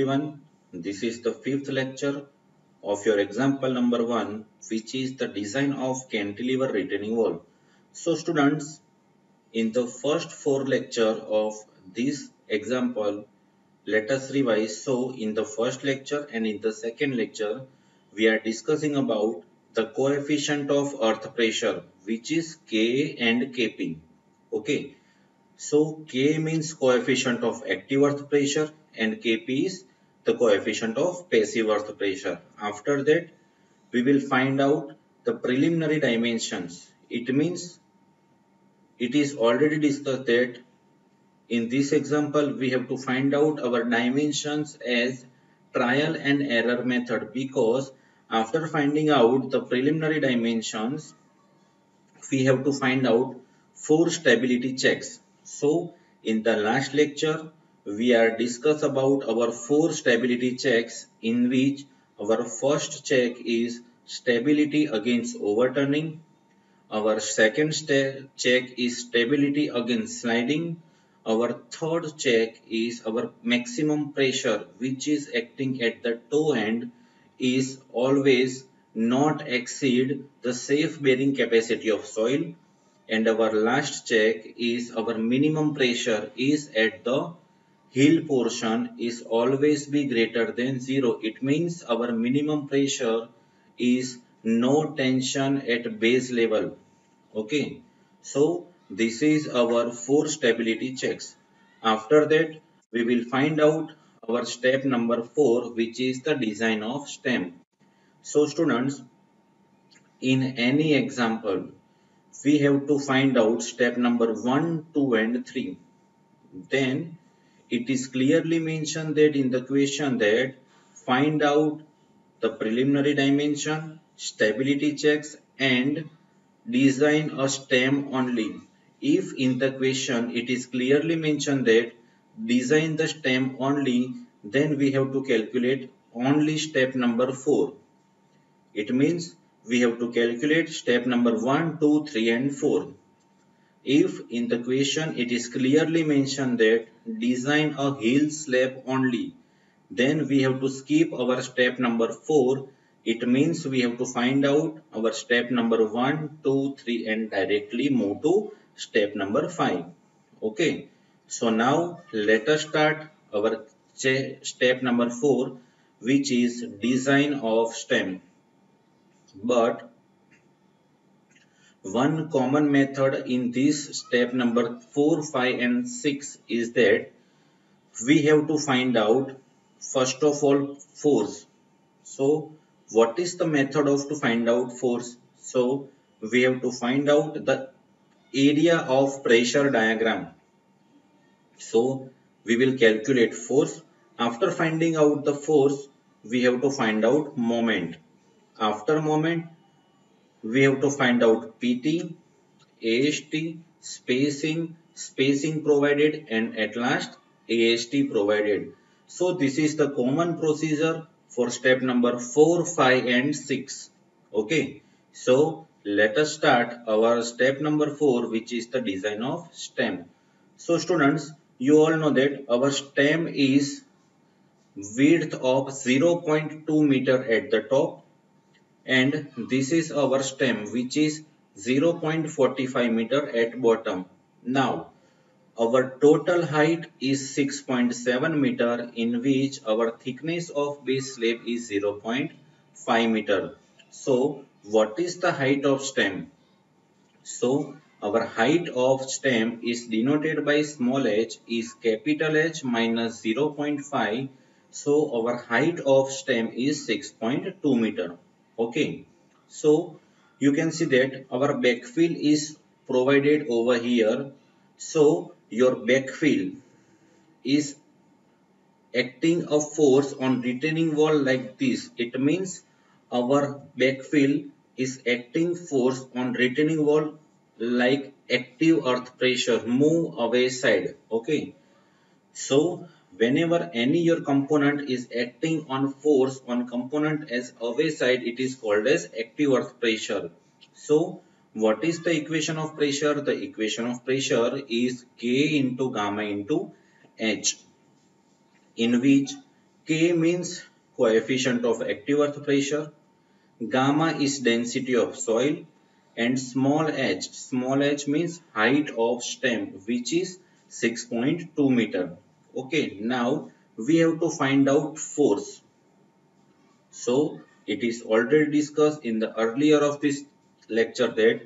everyone, this is the fifth lecture of your example number 1, which is the design of cantilever retaining wall. So students, in the first 4 lecture of this example, let us revise. So in the first lecture and in the second lecture, we are discussing about the coefficient of earth pressure, which is Ka and Kp. Okay. So K means coefficient of active earth pressure and Kp is the coefficient of passive earth pressure. After that, we will find out the preliminary dimensions. It means it is already discussed that in this example, we have to find out our dimensions as trial and error method, because after finding out the preliminary dimensions, we have to find out 4 stability checks. So in the last lecture, we are discussed about our 4 stability checks, in which our first check is stability against overturning, our second check is stability against sliding, our third check is our maximum pressure, which is acting at the toe end, is always not exceed the safe bearing capacity of soil. And our last check is our minimum pressure is at the hill portion is always be greater than 0. It means our minimum pressure is no tension at base level. Okay. So this is our 4 stability checks. After that, we will find out our step number 4, which is the design of stem. So students, in any example, we have to find out step number 1, 2 and 3. Then it is clearly mentioned that in the question that find out the preliminary dimension, stability checks and design a stem only. If in the question it is clearly mentioned that design the stem only, then we have to calculate only step number 4. It means we have to calculate step number 1, 2, 3 and 4. If in the question it is clearly mentioned that design a hill slab only, then we have to skip our step number 4. It means we have to find out our step number 1, 2, 3 and directly move to step number 5. Okay. So now let us start our step number 4, which is design of stem. But one common method in this step number 4, 5 and 6 is that we have to find out first of all force. So what is the method of to find out force? So we have to find out the area of pressure diagram. So we will calculate force. After finding out the force, we have to find out moment. After moment, we have to find out PT, AST, spacing provided and at last AST provided. So this is the common procedure for step number 4, 5 and 6. Okay. So let us start our step number 4, which is the design of stem. So students, you all know that our stem is width of 0.2 meter at the top. And this is our stem, which is 0.45 meter at bottom. Now, our total height is 6.7 meter, in which our thickness of base slab is 0.5 meter. So, what is the height of stem? So, our height of stem is denoted by small h is capital H minus 0.5. So, our height of stem is 6.2 meter. Okay, so you can see that our backfill is provided over here. So your backfill is acting a force on retaining wall like this. It means our backfill is acting force on retaining wall like active earth pressure, move away side. Okay, so whenever any your component is acting on force on component as away side, it is called as active earth pressure. So what is the equation of pressure? The equation of pressure is K into gamma into H, in which K means coefficient of active earth pressure, gamma is density of soil, and small h means height of stem, which is 6.2 meter. Okay, now we have to find out force. So it is already discussed in the earlier of this lecture that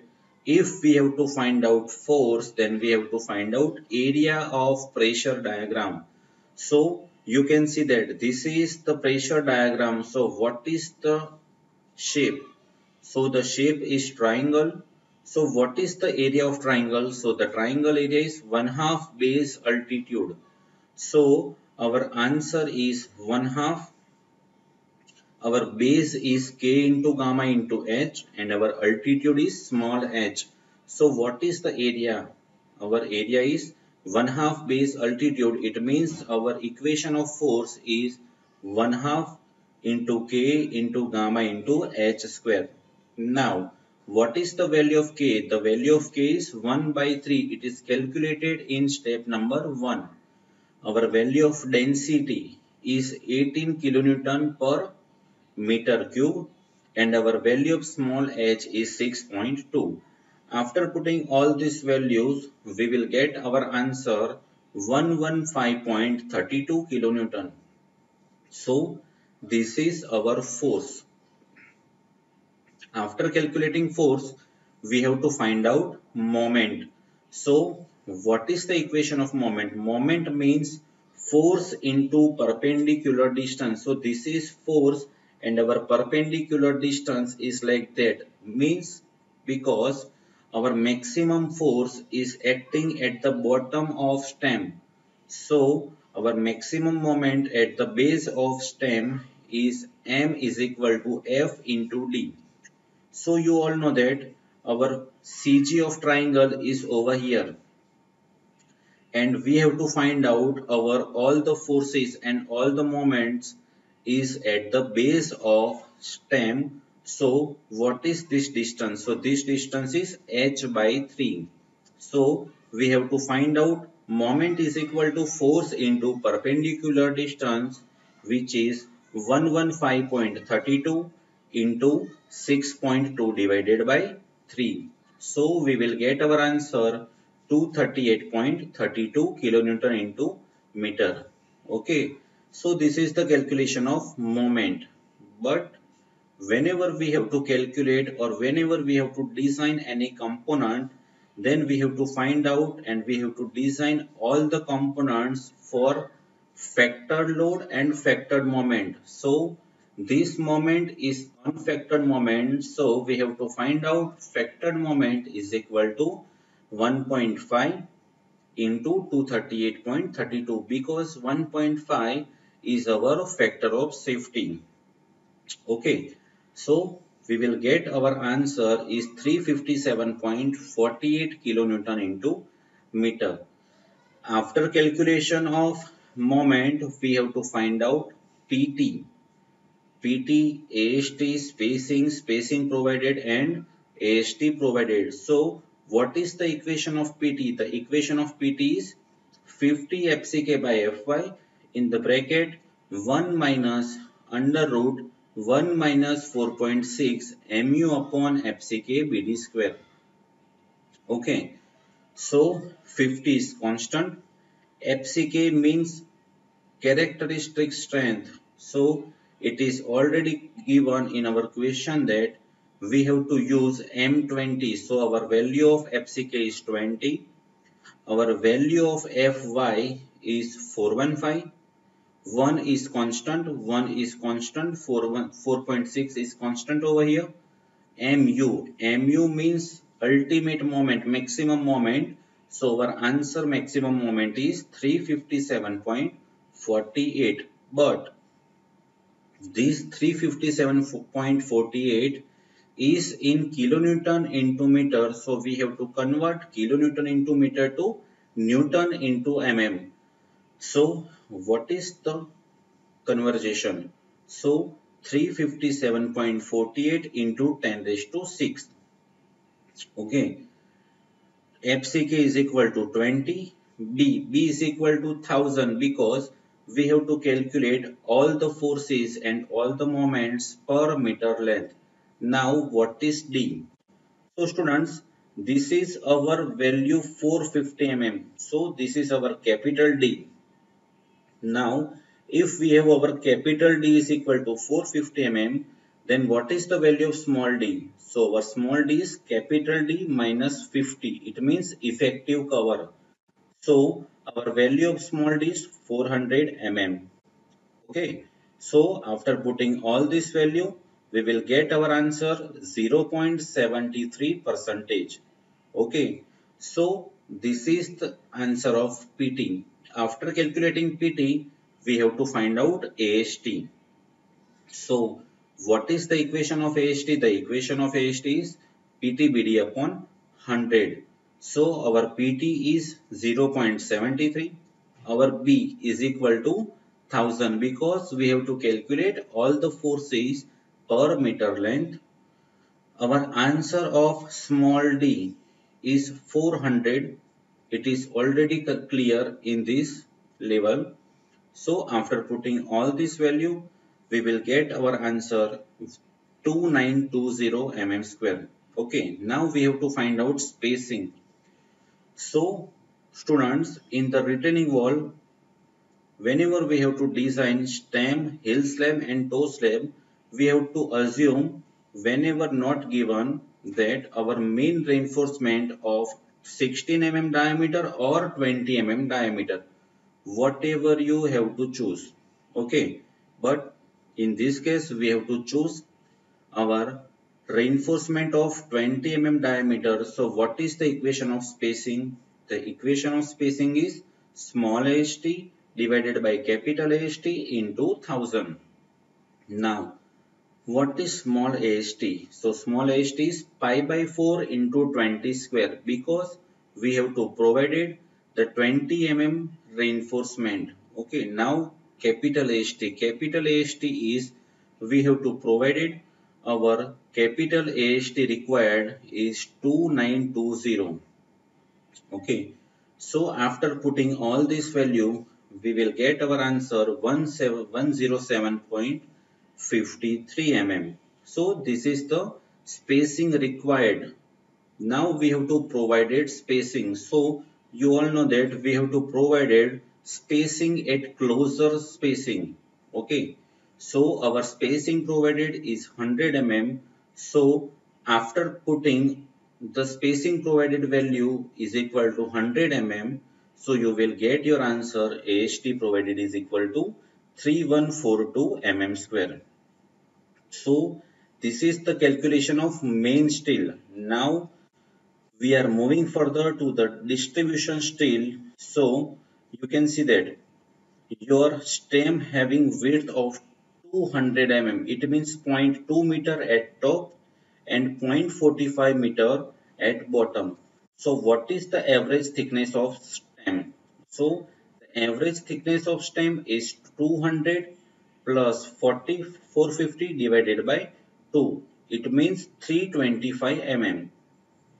if we have to find out force, then we have to find out area of pressure diagram. So you can see that this is the pressure diagram. So what is the shape? So the shape is triangle. So what is the area of triangle? So the triangle area is 1/2 base altitude. So our answer is 1/2. Our base is K into gamma into H, and our altitude is small h. So what is the area? Our area is 1/2 base altitude. It means our equation of force is 1/2 into K into gamma into H square. Now what is the value of K? The value of K is 1/3. It is calculated in step number 1. Our value of density is 18 kilonewton per meter cube, and our value of small h is 6.2. After putting all these values, we will get our answer 115.32 kilonewton. So this is our force. After calculating force, we have to find out moment. So what is the equation of moment? Moment means force into perpendicular distance. So this is force, and our perpendicular distance is like that. Means because our maximum force is acting at the bottom of stem, so our maximum moment at the base of stem is M is equal to F into D. So you all know that our CG of triangle is over here, and we have to find out our all the forces and all the moments is at the base of stem. So what is this distance? So this distance is h/3. So we have to find out moment is equal to force into perpendicular distance, which is 115.32 into 6.2 divided by 3. So we will get our answer 238.32 kilonewton into meter. Okay, so this is the calculation of moment. But whenever we have to calculate or whenever we have to design any component, then we have to find out and we have to design all the components for factored load and factored moment. So this moment is unfactored moment. So we have to find out factored moment is equal to 1.5 into 238.32, because 1.5 is our factor of safety. Okay, so we will get our answer is 357.48 kilonewton into meter. After calculation of moment, we have to find out PT. PT, AST, spacing provided and AST provided. So what is the equation of PT? The equation of PT is 50 FCK by FY in the bracket 1 minus under root 1 minus 4.6 mu upon FCK BD square. Okay, so 50 is constant. FCK means characteristic strength. So it is already given in our question that we have to use M20. So our value of FCK is 20. Our value of FY is 415. 1 is constant, 4.6 is constant over here. MU means ultimate moment, maximum moment. So our answer maximum moment is 357.48. But this 357.48 is in kilonewton into meter. So we have to convert kilonewton into meter to newton into mm. So what is the conversion? So 357.48 into 10⁶. Okay, FCK is equal to 20. B is equal to 1000, because we have to calculate all the forces and all the moments per meter length. Now what is D? So students, this is our value 450 mm. So this is our capital D. Now if we have our capital D is equal to 450 mm, then what is the value of small d? So our small d is capital D minus 50. It means effective cover. So our value of small d is 400 mm. Okay. So after putting all this value, we will get our answer 0.73%. Okay. So this is the answer of PT. After calculating PT, we have to find out AST. So what is the equation of AST? The equation of AST is PTBD upon 100. So our PT is 0.73. Our B is equal to 1000 because we have to calculate all the forces per meter length. Our answer of small d is 400. It is already clear in this level. So after putting all this value, we will get our answer 2920 mm square. Okay, now we have to find out spacing. So students, in the retaining wall, whenever we have to design stem, hill slab and toe slab, we have to assume, whenever not given, that our main reinforcement of 16 mm diameter or 20 mm diameter, whatever you have to choose. Okay, but in this case, we have to choose our reinforcement of 20 mm diameter. So what is the equation of spacing? The equation of spacing is small AST divided by capital AST into 1000. Now, what is small AST? So small AST is pi by 4 into 20 square because we have to provided the 20 mm reinforcement. Okay, now capital AST. Capital AST is we have to provide it. Our capital AST required is 2920. Okay. So after putting all this value, we will get our answer 107.53 mm. So this is the spacing required. Now we have to provide it spacing. So you all know that we have to provide it spacing at closer spacing. Okay, so our spacing provided is 100 mm. So after putting the spacing provided value is equal to 100 mm, so you will get your answer AST provided is equal to 3142 mm square. So this is the calculation of main steel. Now we are moving further to the distribution steel. So you can see that your stem having width of 200 mm, it means 0.2 meter at top and 0.45 meter at bottom. So what is the average thickness of stem? So the average thickness of stem is 200 plus 450 divided by 2. It means 325 mm.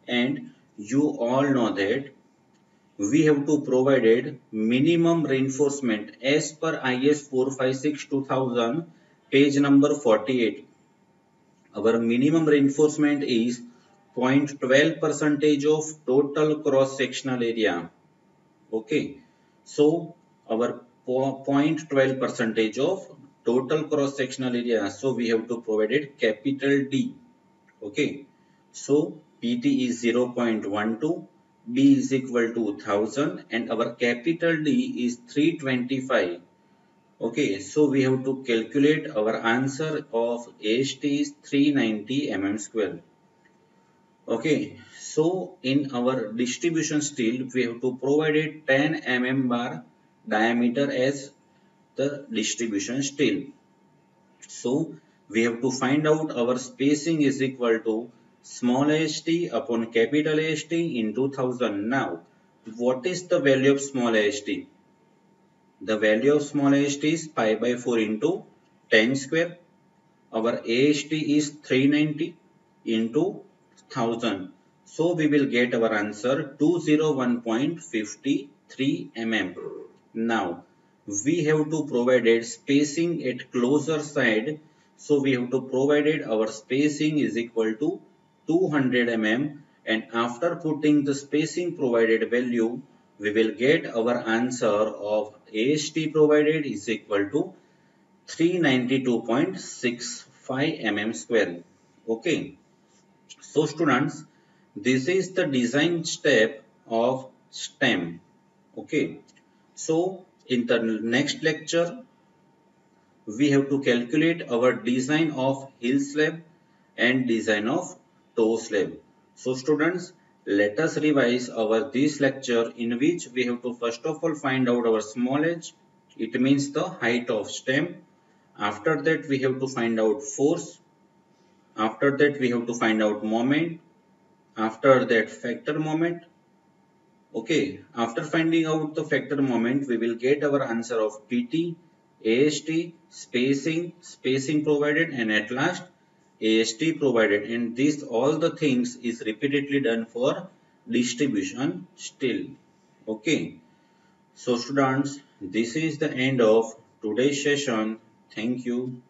And you all know that we have to provided minimum reinforcement as per IS 456-2000 page number 48. Our minimum reinforcement is 0.12% of total cross-sectional area. Okay, so our 0.12% of total cross-sectional area. So we have to provided capital D. Okay, so PT is 0.12. B is equal to 1000 and our capital D is 325. Okay, so we have to calculate our answer of AST is 390 mm square. Okay, so in our distribution steel, we have to provide a 10 mm bar diameter as the distribution steel. So we have to find out our spacing is equal to small AST upon capital AST into 1000. Now, what is the value of small AST? The value of small AST is pi by 4 into 10 square. Our AST is 390 into 1000. So we will get our answer 201.53 mm. Now, we have to provide spacing at closer side. So we have to provide our spacing is equal to 200 mm. And after putting the spacing provided value, we will get our answer of AST provided is equal to 392.65 mm square. Okay. So students, this is the design step of stem. Okay. So in the next lecture, we have to calculate our design of heel slab and design of toe slab. So students, let us revise our this lecture, in which we have to first of all find out our small h. It means the height of stem. After that we have to find out force. After that we have to find out moment. After that factor moment. Okay. After finding out the factor moment, we will get our answer of PT, AST, spacing provided, and at last AST provided. And this all the things is repeatedly done for distribution still. Okay. So students, this is the end of today's session. Thank you.